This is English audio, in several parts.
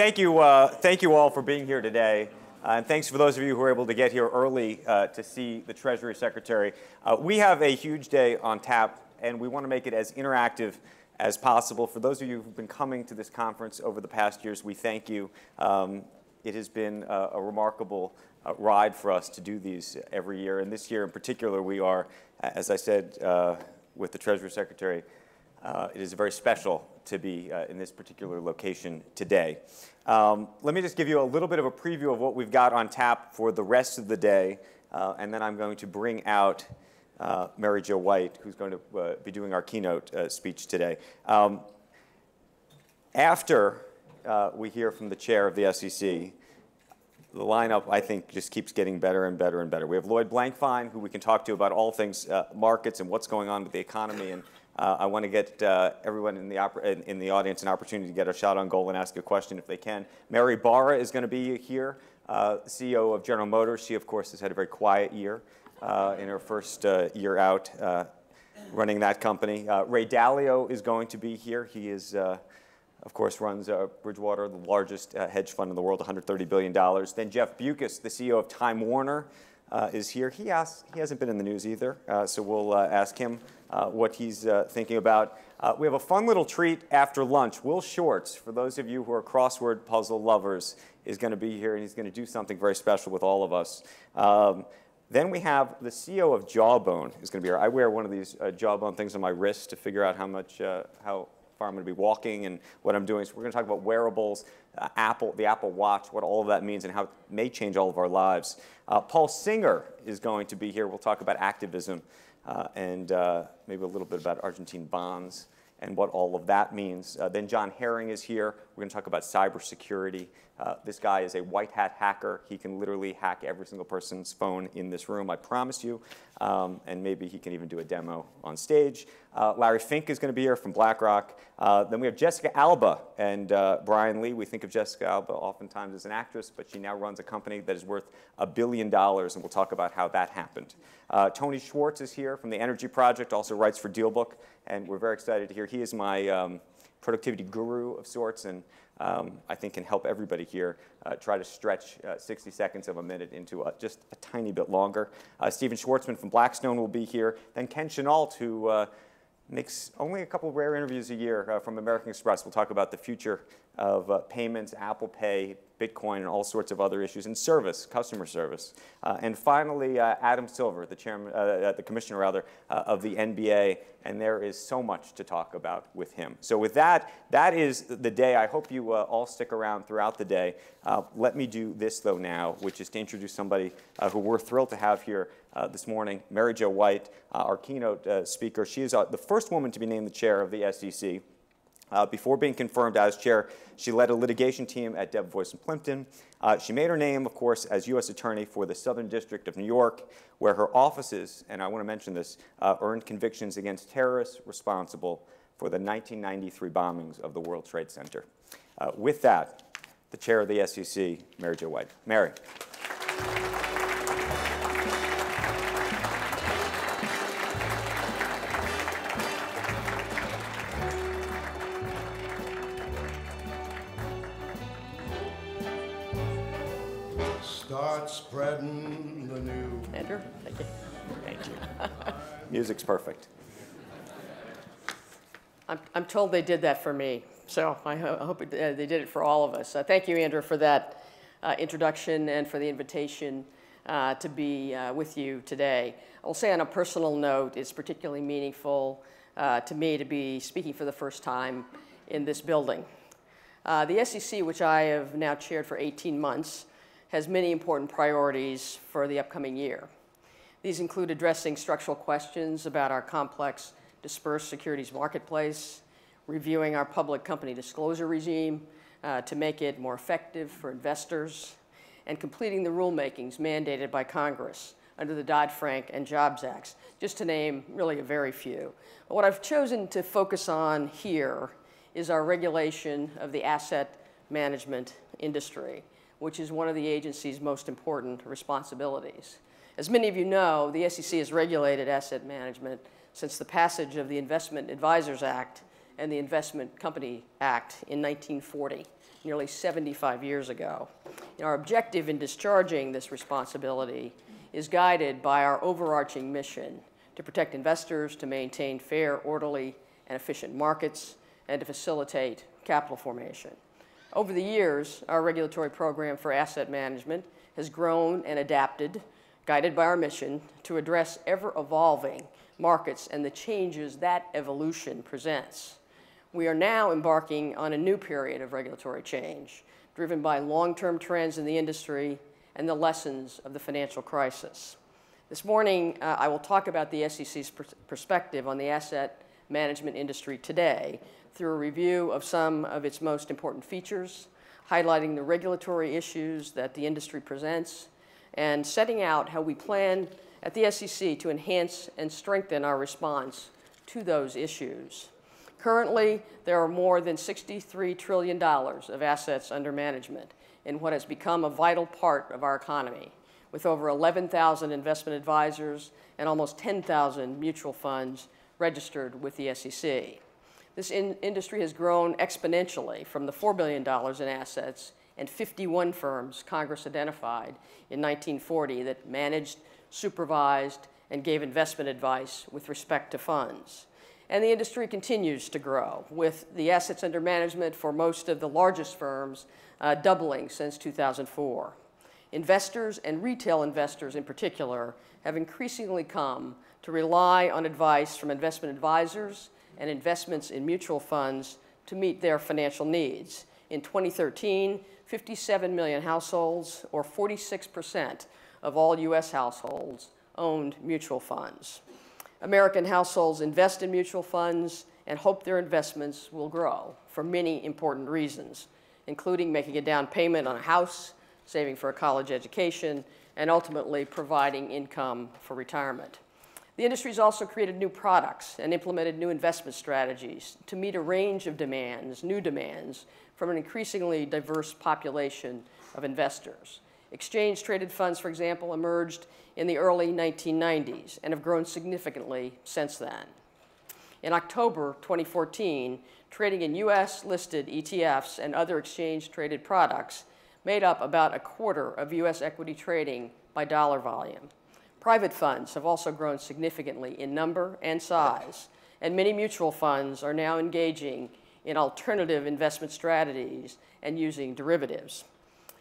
thank you all for being here today. And thanks for those of you who were able to get here early to see the Treasury Secretary. We have a huge day on tap, and we want to make it as interactive as possible. For those of you who've been coming to this conference over the past years, we thank you. It has been a remarkable ride for us to do these every year. And this year in particular, we are, as I said, with the Treasury Secretary, it is very special to be in this particular location today. Let me just give you a little bit of a preview of what we've got on tap for the rest of the day, and then I'm going to bring out Mary Jo White, who's going to be doing our keynote speech today. After we hear from the chair of the SEC, the lineup, I think, just keeps getting better and better and better. We have Lloyd Blankfein, who we can talk to about all things markets and what's going on with the economy. And I want to get everyone in the audience an opportunity to get a shot on goal and ask a question if they can. Mary Barra is going to be here, CEO of General Motors. She, of course, has had a very quiet year in her first year out running that company. Ray Dalio is going to be here. He is... of course, runs Bridgewater, the largest hedge fund in the world, $130 billion. Then Jeff Bukas, the CEO of Time Warner, is here. He hasn't been in the news either, so we'll ask him what he's thinking about. We have a fun little treat after lunch. Will Shortz, for those of you who are crossword puzzle lovers, is going to be here, and he's going to do something very special with all of us. Then we have the CEO of Jawbone is going to be here. I wear one of these Jawbone things on my wrist to figure out how much, I'm going to be walking and what I'm doing. So we're going to talk about wearables, the Apple Watch, what all of that means and how it may change all of our lives. Paul Singer is going to be here. We'll talk about activism and maybe a little bit about Argentine bonds and what all of that means. Then John Herring is here. We're going to talk about cybersecurity. This guy is a white hat hacker. He can literally hack every single person's phone in this room, I promise you. And maybe he can even do a demo on stage. Larry Fink is going to be here from BlackRock. Then we have Jessica Alba and Brian Lee. We think of Jessica Alba oftentimes as an actress, but she now runs a company that is worth $1 billion, and we'll talk about how that happened. Tony Schwartz is here from the Energy Project, also writes for DealBook, and we're very excited to hear. He is my productivity guru of sorts, and I think can help everybody here try to stretch 60 seconds of a minute into just a tiny bit longer. Stephen Schwartzman from Blackstone will be here. Then Ken Chenault, who makes only a couple rare interviews a year from American Express. We'll talk about the future of payments, Apple Pay, Bitcoin, and all sorts of other issues, and service, customer service. And finally, Adam Silver, the commissioner rather, of the NBA, and there is so much to talk about with him. So with that, that is the day. I hope you all stick around throughout the day. Let me do this, though, now, which is to introduce somebody who we're thrilled to have here this morning, Mary Jo White, our keynote speaker. She is the first woman to be named the chair of the SEC. Before being confirmed as chair, she led a litigation team at Debevoise and Plimpton. She made her name, of course, as U.S. Attorney for the Southern District of New York, where her offices, and I want to mention this, earned convictions against terrorists responsible for the 1993 bombings of the World Trade Center. With that, the chair of the SEC, Mary Jo White. Mary. Spreading the news. Andrew, thank you. Thank you. Music's perfect. I'm told they did that for me, so I hope they did it for all of us. Thank you, Andrew, for that introduction and for the invitation to be with you today. I'll say on a personal note, it's particularly meaningful to me to be speaking for the first time in this building. The SEC, which I have now chaired for 18 months, has many important priorities for the upcoming year. These include addressing structural questions about our complex dispersed securities marketplace, reviewing our public company disclosure regime to make it more effective for investors, and completing the rulemakings mandated by Congress under the Dodd-Frank and Jobs Acts, just to name really a very few. But what I've chosen to focus on here is our regulation of the asset management industry, which is one of the agency's most important responsibilities. As many of you know, the SEC has regulated asset management since the passage of the Investment Advisers Act and the Investment Company Act in 1940. nearly 75 years ago. And our objective in discharging this responsibility is guided by our overarching mission to protect investors, to maintain fair, orderly, and efficient markets, and to facilitate capital formation. Over the years, our regulatory program for asset management has grown and adapted, guided by our mission, to address ever-evolving markets and the changes that evolution presents. We are now embarking on a new period of regulatory change, driven by long-term trends in the industry and the lessons of the financial crisis. This morning, I will talk about the SEC's perspective on the asset management industry today through a review of some of its most important features, highlighting the regulatory issues that the industry presents, and setting out how we plan at the SEC to enhance and strengthen our response to those issues. Currently, there are more than $63 trillion of assets under management in what has become a vital part of our economy, with over 11,000 investment advisors and almost 10,000 mutual funds registered with the SEC. This industry has grown exponentially from the $4 billion in assets and 51 firms Congress identified in 1940 that managed, supervised, and gave investment advice with respect to funds. And the industry continues to grow, with the assets under management for most of the largest firms doubling since 2004. Investors, and retail investors in particular, have increasingly come to rely on advice from investment advisors and investments in mutual funds to meet their financial needs. In 2013, 57 million households, or 46% of all US households, owned mutual funds. American households invest in mutual funds and hope their investments will grow for many important reasons, including making a down payment on a house, saving for a college education, and ultimately providing income for retirement. The industry has also created new products and implemented new investment strategies to meet a range of demands, new demands, from an increasingly diverse population of investors. Exchange-traded funds, for example, emerged in the early 1990s and have grown significantly since then. In October 2014, trading in U.S.-listed ETFs and other exchange-traded products made up about a quarter of U.S. equity trading by dollar volume. Private funds have also grown significantly in number and size, and many mutual funds are now engaging in alternative investment strategies and using derivatives.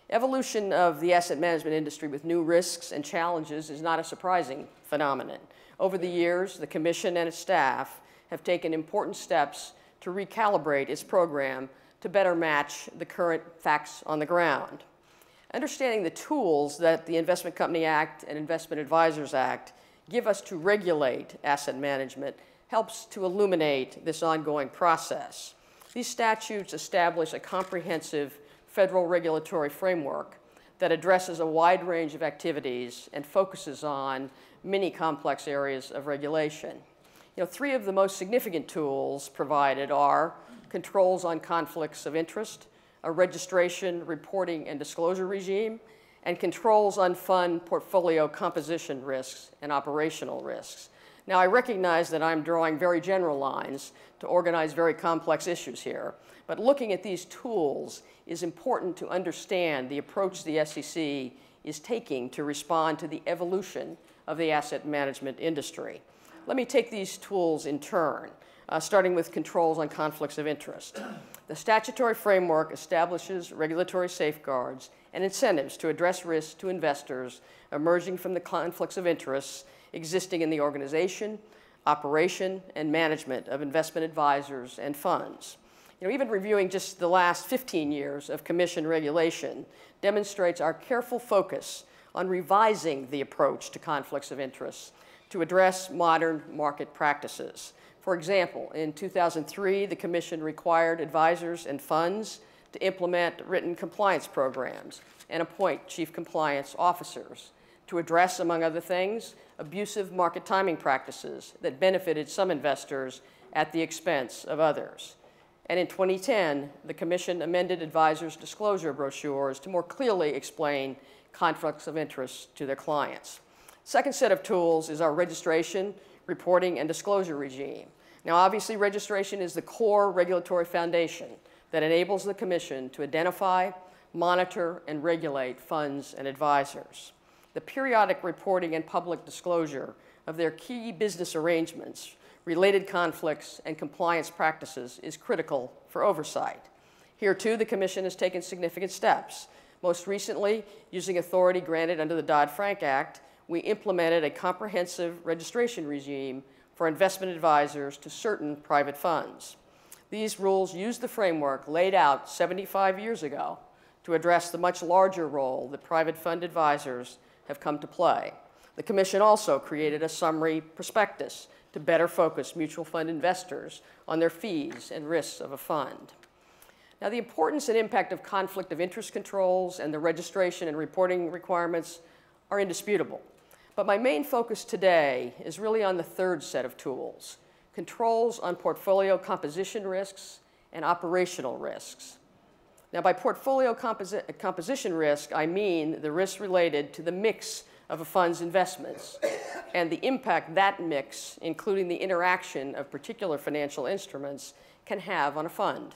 Evolution of the asset management industry with new risks and challenges is not a surprising phenomenon. Over the years, the Commission and its staff have taken important steps to recalibrate its program to better match the current facts on the ground. Understanding the tools that the Investment Company Act and Investment Advisers Act give us to regulate asset management helps to illuminate this ongoing process. These statutes establish a comprehensive federal regulatory framework that addresses a wide range of activities and focuses on many complex areas of regulation. You know, three of the most significant tools provided are controls on conflicts of interest, a registration, reporting, and disclosure regime, and controls on fund portfolio composition risks and operational risks. Now, I recognize that I'm drawing very general lines to organize very complex issues here, but looking at these tools is important to understand the approach the SEC is taking to respond to the evolution of the asset management industry. Let me take these tools in turn, starting with controls on conflicts of interest. The statutory framework establishes regulatory safeguards and incentives to address risks to investors emerging from the conflicts of interest existing in the organization, operation, and management of investment advisors and funds. You know, even reviewing just the last 15 years of Commission regulation demonstrates our careful focus on revising the approach to conflicts of interest to address modern market practices. For example, in 2003, the Commission required advisors and funds to implement written compliance programs and appoint chief compliance officers to address, among other things, abusive market timing practices that benefited some investors at the expense of others. And in 2010, the Commission amended advisors' disclosure brochures to more clearly explain conflicts of interest to their clients. Second set of tools is our registration, reporting, and disclosure regime. Now, obviously, registration is the core regulatory foundation that enables the Commission to identify, monitor, and regulate funds and advisors. The periodic reporting and public disclosure of their key business arrangements, related conflicts, and compliance practices is critical for oversight. Here, too, the Commission has taken significant steps. Most recently, using authority granted under the Dodd-Frank Act, we implemented a comprehensive registration regime for investment advisors to certain private funds. These rules use the framework laid out 75 years ago to address the much larger role that private fund advisors have come to play. The Commission also created a summary prospectus to better focus mutual fund investors on their fees and risks of a fund. Now, the importance and impact of conflict of interest controls and the registration and reporting requirements are indisputable. But my main focus today is really on the third set of tools, controls on portfolio composition risks and operational risks. Now, by portfolio composition risk, I mean the risks related to the mix of a fund's investments and the impact that mix, including the interaction of particular financial instruments, can have on a fund.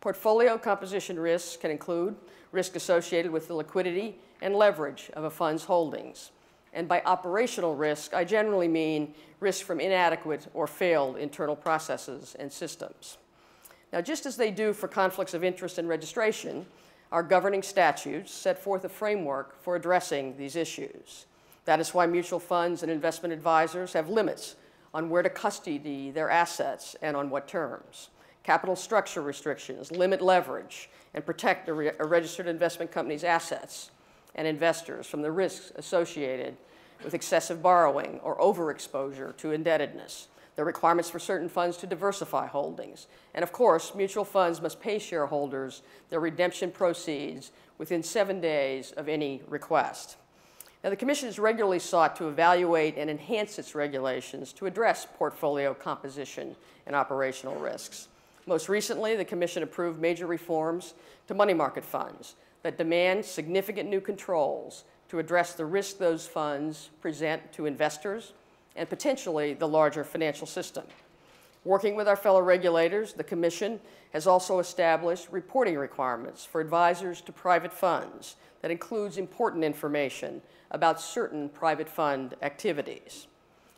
Portfolio composition risks can include risk associated with the liquidity and leverage of a fund's holdings. And by operational risk, I generally mean risk from inadequate or failed internal processes and systems. Now, just as they do for conflicts of interest and registration, our governing statutes set forth a framework for addressing these issues. That is why mutual funds and investment advisors have limits on where to custody their assets and on what terms. Capital structure restrictions limit leverage and protect a registered investment company's assets and investors from the risks associated with excessive borrowing or overexposure to indebtedness. There are requirements for certain funds to diversify holdings. And of course, mutual funds must pay shareholders their redemption proceeds within 7 days of any request. Now, the Commission has regularly sought to evaluate and enhance its regulations to address portfolio composition and operational risks. Most recently, the Commission approved major reforms to money market funds that demand significant new controls to address the risk those funds present to investors and potentially the larger financial system. Working with our fellow regulators, the Commission has also established reporting requirements for advisors to private funds that includes important information about certain private fund activities.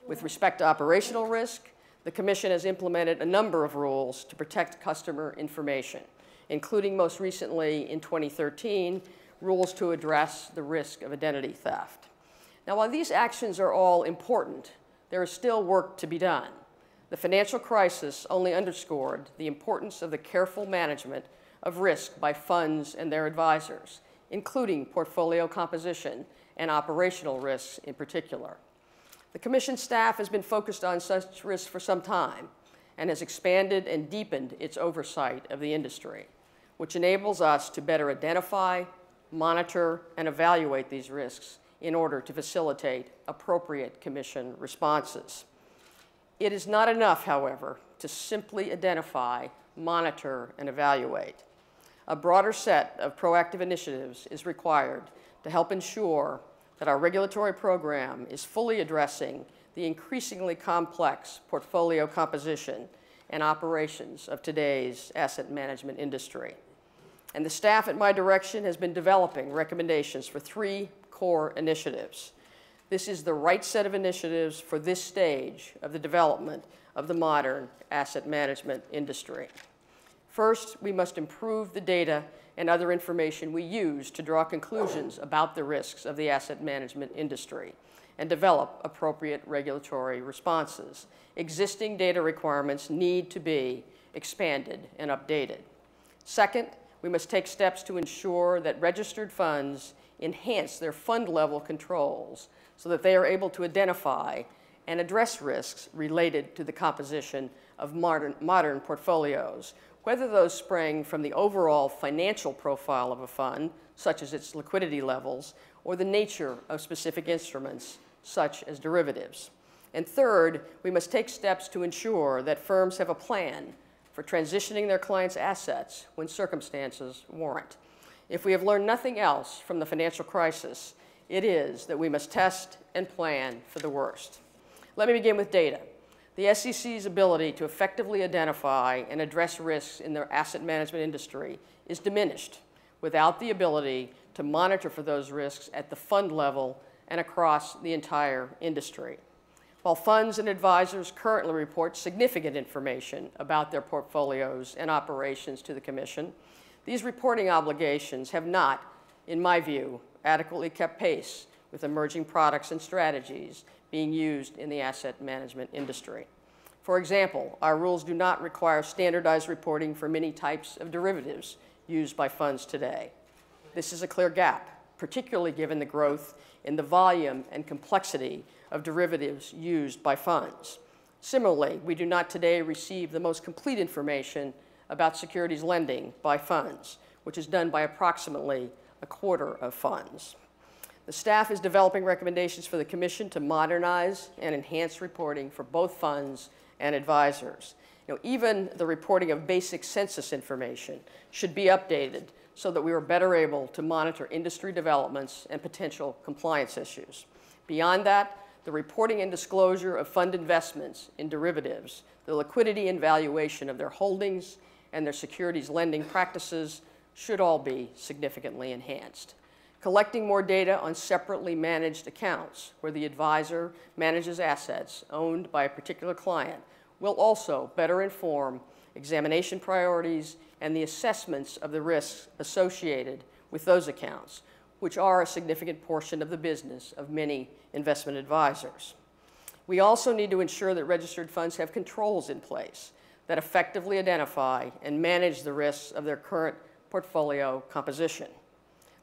With respect to operational risk, the Commission has implemented a number of rules to protect customer information, including most recently in 2013, rules to address the risk of identity theft. Now, while these actions are all important, there is still work to be done. The financial crisis only underscored the importance of the careful management of risk by funds and their advisors, including portfolio composition and operational risks in particular. The Commission staff has been focused on such risks for some time and has expanded and deepened its oversight of the industry, which enables us to better identify, monitor, and evaluate these risks in order to facilitate appropriate Commission responses. It is not enough, however, to simply identify, monitor, and evaluate. A broader set of proactive initiatives is required to help ensure that our regulatory program is fully addressing the increasingly complex portfolio composition and operations of today's asset management industry. And the staff at my direction has been developing recommendations for 3 core initiatives. This is the right set of initiatives for this stage of the development of the modern asset management industry. First, we must improve the data and other information we use to draw conclusions about the risks of the asset management industry and develop appropriate regulatory responses. Existing data requirements need to be expanded and updated. Second, we must take steps to ensure that registered funds enhance their fund-level controls so that they are able to identify and address risks related to the composition of modern portfolios, whether those spring from the overall financial profile of a fund, such as its liquidity levels, or the nature of specific instruments, such as derivatives. And third, we must take steps to ensure that firms have a plan for transitioning their clients' assets when circumstances warrant. If we have learned nothing else from the financial crisis, it is that we must test and plan for the worst. Let me begin with data. the SEC's ability to effectively identify and address risks in the asset management industry is diminished without the ability to monitor for those risks at the fund level and across the entire industry. While funds and advisors currently report significant information about their portfolios and operations to the Commission, these reporting obligations have not, in my view, adequately kept pace with emerging products and strategies being used in the asset management industry. For example, our rules do not require standardized reporting for many types of derivatives used by funds today. This is a clear gap, particularly given the growth in the volume and complexity of derivatives used by funds. Similarly, we do not today receive the most complete information about securities lending by funds, which is done by approximately a quarter of funds. The staff is developing recommendations for the Commission to modernize and enhance reporting for both funds and advisors. You know, even the reporting of basic census information should be updated so that we are better able to monitor industry developments and potential compliance issues. Beyond that, the reporting and disclosure of fund investments in derivatives, the liquidity and valuation of their holdings, and their securities lending practices should all be significantly enhanced. Collecting more data on separately managed accounts where the advisor manages assets owned by a particular client will also better inform examination priorities and the assessments of the risks associated with those accounts, which are a significant portion of the business of many investment advisors. We also need to ensure that registered funds have controls in place that effectively identify and manage the risks of their current portfolio composition.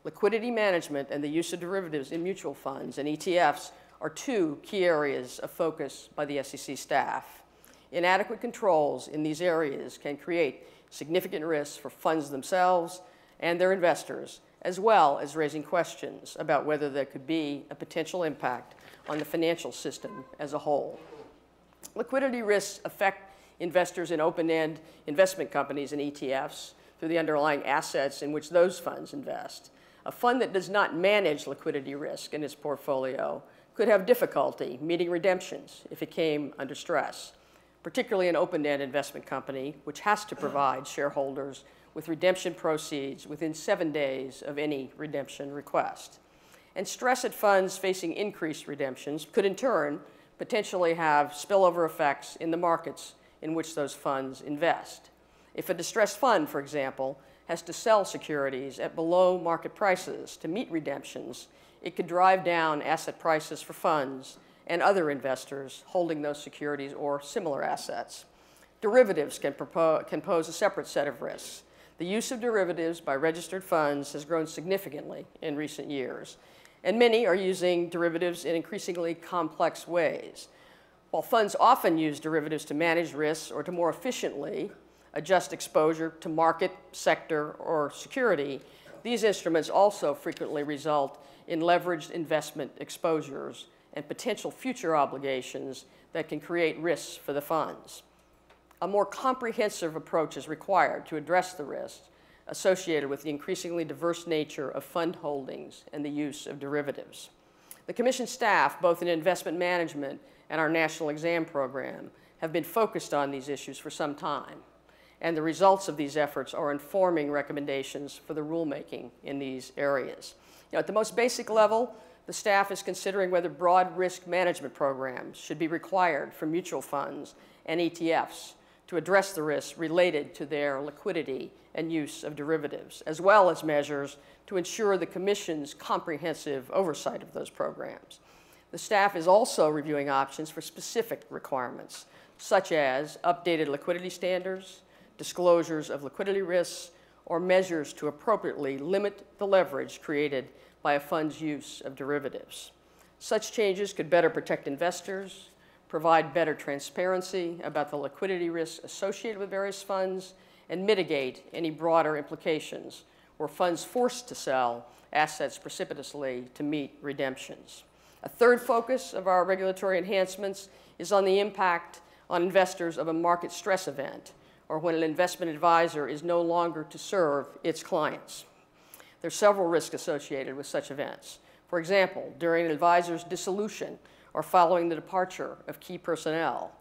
Liquidity management and the use of derivatives in mutual funds and ETFs are two key areas of focus by the SEC staff. Inadequate controls in these areas can create significant risks for funds themselves and their investors, as well as raising questions about whether there could be a potential impact on the financial system as a whole. Liquidity risks affect investors in open-end investment companies and ETFs through the underlying assets in which those funds invest. A fund that does not manage liquidity risk in its portfolio could have difficulty meeting redemptions if it came under stress, particularly an open-end investment company, which has to provide shareholders with redemption proceeds within 7 days of any redemption request. And stress at funds facing increased redemptions could in turn potentially have spillover effects in the markets in which those funds invest. If a distressed fund, for example, has to sell securities at below market prices to meet redemptions, it could drive down asset prices for funds and other investors holding those securities or similar assets. Derivatives can pose a separate set of risks. The use of derivatives by registered funds has grown significantly in recent years, and many are using derivatives in increasingly complex ways. While funds often use derivatives to manage risks or to more efficiently adjust exposure to market, sector, or security, these instruments also frequently result in leveraged investment exposures and potential future obligations that can create risks for the funds. A more comprehensive approach is required to address the risks associated with the increasingly diverse nature of fund holdings and the use of derivatives. The Commission staff, both in investment management and our national exam program, have been focused on these issues for some time, and the results of these efforts are informing recommendations for the rulemaking in these areas. Now, at the most basic level, the staff is considering whether broad risk management programs should be required for mutual funds and ETFs to address the risks related to their liquidity and use of derivatives, as well as measures to ensure the Commission's comprehensive oversight of those programs. The staff is also reviewing options for specific requirements, such as updated liquidity standards, disclosures of liquidity risks, or measures to appropriately limit the leverage created by a fund's use of derivatives. Such changes could better protect investors, provide better transparency about the liquidity risks associated with various funds, and mitigate any broader implications where funds forced to sell assets precipitously to meet redemptions. A third focus of our regulatory enhancements is on the impact on investors of a market stress event or when an investment advisor is no longer to serve its clients. There are several risks associated with such events. For example, during an advisor's dissolution or following the departure of key personnel,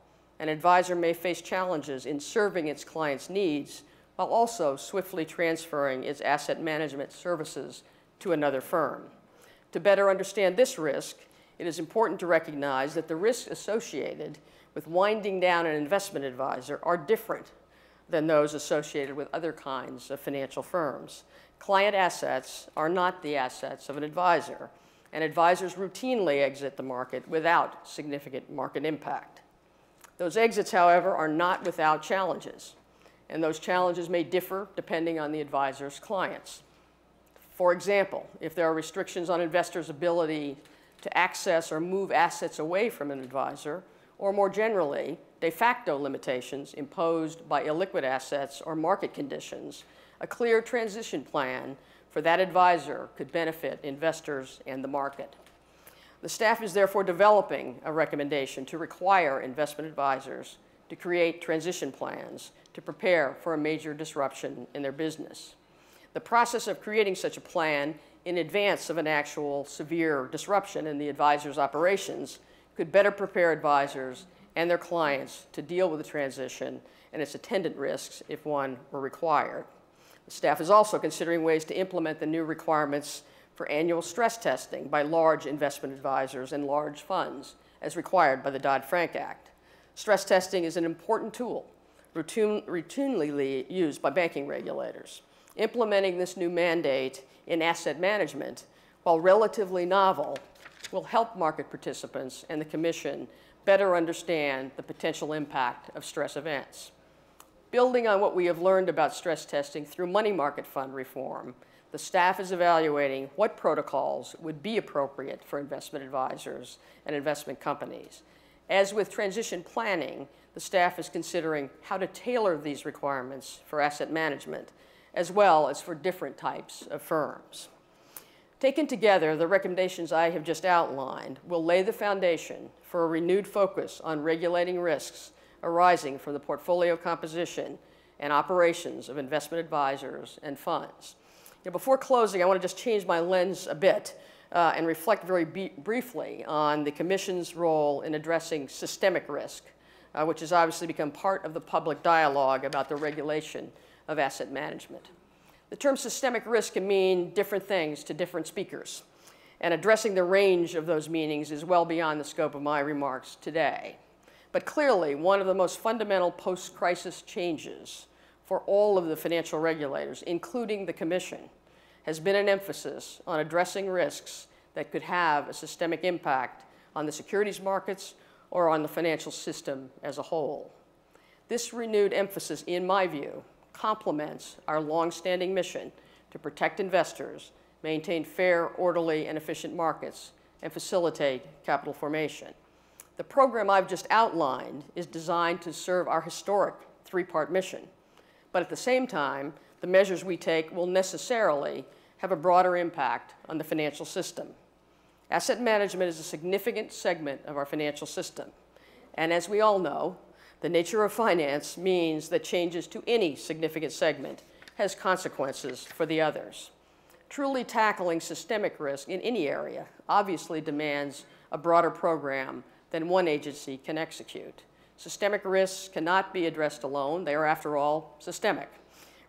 an advisor may face challenges in serving its clients' needs while also swiftly transferring its asset management services to another firm. To better understand this risk, it is important to recognize that the risks associated with winding down an investment advisor are different than those associated with other kinds of financial firms. Client assets are not the assets of an advisor, and advisors routinely exit the market without significant market impact. Those exits, however, are not without challenges, and those challenges may differ depending on the advisor's clients. For example, if there are restrictions on investors' ability to access or move assets away from an advisor, or more generally, de facto limitations imposed by illiquid assets or market conditions, a clear transition plan for that advisor could benefit investors and the market. The staff is therefore developing a recommendation to require investment advisors to create transition plans to prepare for a major disruption in their business. The process of creating such a plan in advance of an actual severe disruption in the advisor's operations could better prepare advisors and their clients to deal with the transition and its attendant risks if one were required. The staff is also considering ways to implement the new requirements for annual stress testing by large investment advisors and large funds as required by the Dodd-Frank Act. Stress testing is an important tool routinely used by banking regulators. Implementing this new mandate in asset management, while relatively novel, will help market participants and the Commission better understand the potential impact of stress events. Building on what we have learned about stress testing through money market fund reform, the staff is evaluating what protocols would be appropriate for investment advisors and investment companies. As with transition planning, the staff is considering how to tailor these requirements for asset management, as well as for different types of firms. Taken together, the recommendations I have just outlined will lay the foundation for a renewed focus on regulating risks arising from the portfolio composition and operations of investment advisors and funds. Now, before closing, I want to just change my lens a bit and reflect very briefly on the Commission's role in addressing systemic risk, which has obviously become part of the public dialogue about the regulation of asset management. The term systemic risk can mean different things to different speakers, and addressing the range of those meanings is well beyond the scope of my remarks today. But clearly, one of the most fundamental post-crisis changes for all of the financial regulators, including the Commission, has been an emphasis on addressing risks that could have a systemic impact on the securities markets or on the financial system as a whole. This renewed emphasis, in my view, complements our long-standing mission to protect investors, maintain fair, orderly, and efficient markets, and facilitate capital formation. The program I've just outlined is designed to serve our historic three-part mission. But at the same time, the measures we take will necessarily have a broader impact on the financial system. Asset management is a significant segment of our financial system. And as we all know, the nature of finance means that changes to any significant segment has consequences for the others. Truly tackling systemic risk in any area obviously demands a broader program than one agency can execute. Systemic risks cannot be addressed alone. They are, after all, systemic.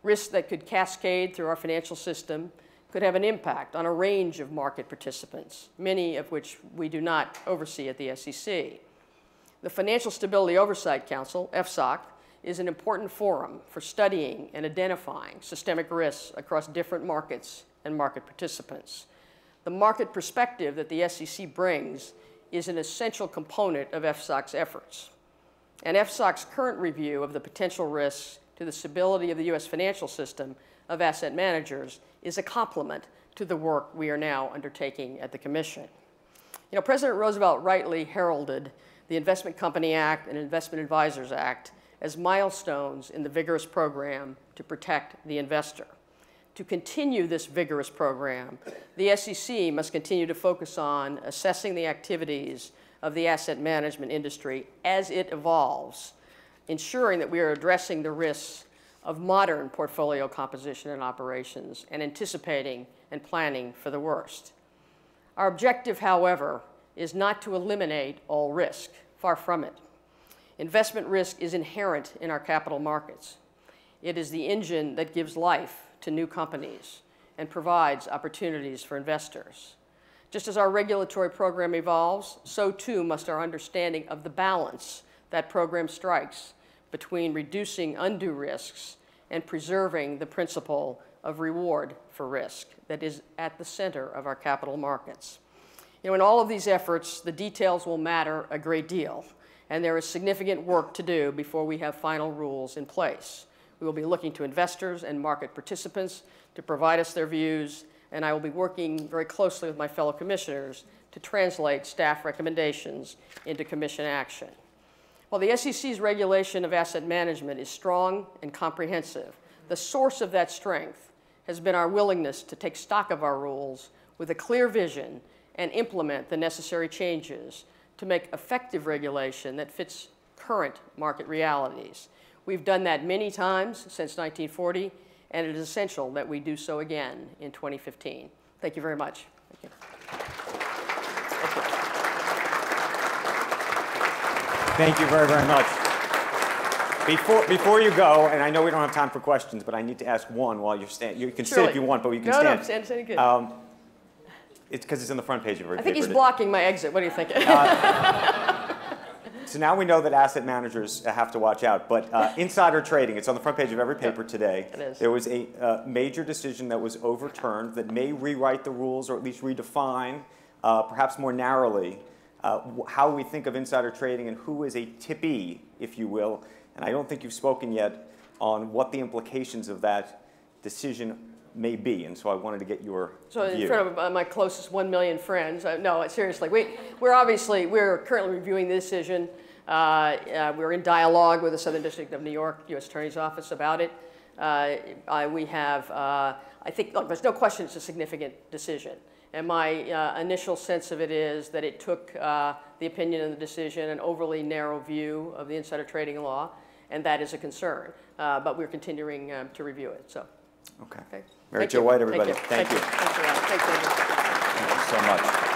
Risks that could cascade through our financial system could have an impact on a range of market participants, many of which we do not oversee at the SEC. The Financial Stability Oversight Council, FSOC, is an important forum for studying and identifying systemic risks across different markets and market participants. The market perspective that the SEC brings is an essential component of FSOC's efforts. And FSOC's current review of the potential risks to the stability of the U.S. financial system of asset managers is a complement to the work we are now undertaking at the Commission. You know, President Roosevelt rightly heralded the Investment Company Act and Investment Advisers Act as milestones in the vigorous program to protect the investor. To continue this vigorous program, the SEC must continue to focus on assessing the activities of the asset management industry as it evolves, ensuring that we are addressing the risks of modern portfolio composition and operations, and anticipating and planning for the worst. Our objective, however, is not to eliminate all risk, far from it. Investment risk is inherent in our capital markets. It is the engine that gives life to new companies and provides opportunities for investors. Just as our regulatory program evolves, so too must our understanding of the balance that program strikes between reducing undue risks and preserving the principle of reward for risk that is at the center of our capital markets. You know, in all of these efforts, the details will matter a great deal, and there is significant work to do before we have final rules in place. We will be looking to investors and market participants to provide us their views, and I will be working very closely with my fellow commissioners to translate staff recommendations into commission action. While the SEC's regulation of asset management is strong and comprehensive, the source of that strength has been our willingness to take stock of our rules with a clear vision and implement the necessary changes to make effective regulation that fits current market realities. We've done that many times since 1940, and it is essential that we do so again in 2015. Thank you very much. Thank you. Thank you very, very much. Before you go, and I know we don't have time for questions, but I need to ask one while you're standing. You can sit if you want, but you can stand. No, I'm standing good. It's because it's in the front page of every paper. I think he's blocking my exit. What do you think? So now we know that asset managers have to watch out, but insider trading, it's on the front page of every paper today. It is. There was a major decision that was overturned that may rewrite the rules or at least redefine, perhaps more narrowly, how we think of insider trading and who is a tippee, if you will. And I don't think you've spoken yet on what the implications of that decision may be, and so I wanted to get your view. In front of my closest 1 million friends, no, seriously, we're currently reviewing the decision. We're in dialogue with the Southern District of New York U.S. Attorney's Office about it. I think, look, there's no question it's a significant decision, and my initial sense of it is that it took the opinion and the decision an overly narrow view of the insider trading law, and that is a concern, but we're continuing to review it, so. Okay. Mary Jo White, everybody. Thank you. Thank you so much.